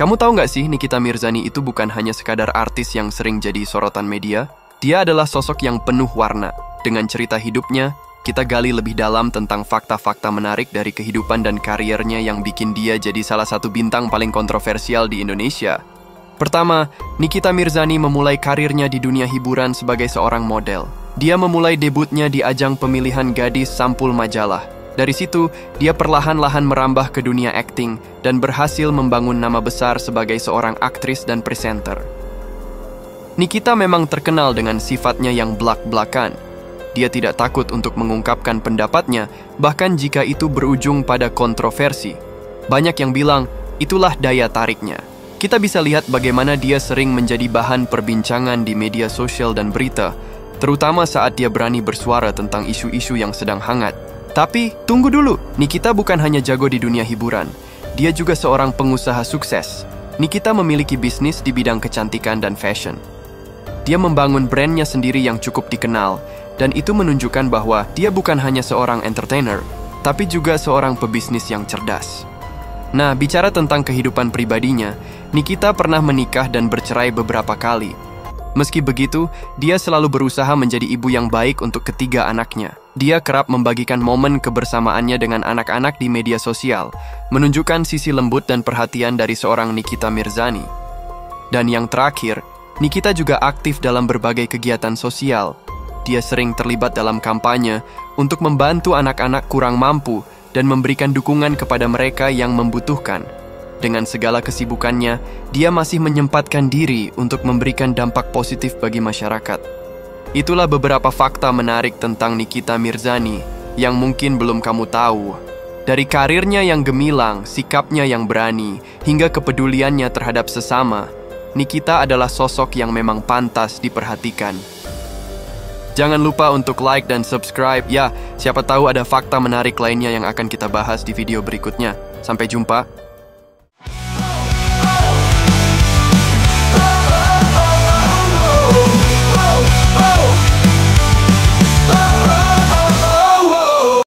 Kamu tahu nggak sih, Nikita Mirzani itu bukan hanya sekadar artis yang sering jadi sorotan media. Dia adalah sosok yang penuh warna. Dengan cerita hidupnya, kita gali lebih dalam tentang fakta-fakta menarik dari kehidupan dan kariernya yang bikin dia jadi salah satu bintang paling kontroversial di Indonesia. Pertama, Nikita Mirzani memulai karirnya di dunia hiburan sebagai seorang model. Dia memulai debutnya di ajang pemilihan gadis sampul majalah. Dari situ, dia perlahan-lahan merambah ke dunia akting dan berhasil membangun nama besar sebagai seorang aktris dan presenter. Nikita memang terkenal dengan sifatnya yang blak-blakan. Dia tidak takut untuk mengungkapkan pendapatnya, bahkan jika itu berujung pada kontroversi. Banyak yang bilang, itulah daya tariknya. Kita bisa lihat bagaimana dia sering menjadi bahan perbincangan di media sosial dan berita, terutama saat dia berani bersuara tentang isu-isu yang sedang hangat. Tapi, tunggu dulu, Nikita bukan hanya jago di dunia hiburan. Dia juga seorang pengusaha sukses. Nikita memiliki bisnis di bidang kecantikan dan fashion. Dia membangun brandnya sendiri yang cukup dikenal, dan itu menunjukkan bahwa dia bukan hanya seorang entertainer, tapi juga seorang pebisnis yang cerdas. Nah, bicara tentang kehidupan pribadinya, Nikita pernah menikah dan bercerai beberapa kali. Meski begitu, dia selalu berusaha menjadi ibu yang baik untuk ketiga anaknya. Dia kerap membagikan momen kebersamaannya dengan anak-anak di media sosial, menunjukkan sisi lembut dan perhatian dari seorang Nikita Mirzani. Dan yang terakhir, Nikita juga aktif dalam berbagai kegiatan sosial. Dia sering terlibat dalam kampanye untuk membantu anak-anak kurang mampu dan memberikan dukungan kepada mereka yang membutuhkan. Dengan segala kesibukannya, dia masih menyempatkan diri untuk memberikan dampak positif bagi masyarakat. Itulah beberapa fakta menarik tentang Nikita Mirzani yang mungkin belum kamu tahu. Dari karirnya yang gemilang, sikapnya yang berani, hingga kepeduliannya terhadap sesama, Nikita adalah sosok yang memang pantas diperhatikan. Jangan lupa untuk like dan subscribe. Ya, siapa tahu ada fakta menarik lainnya yang akan kita bahas di video berikutnya. Sampai jumpa.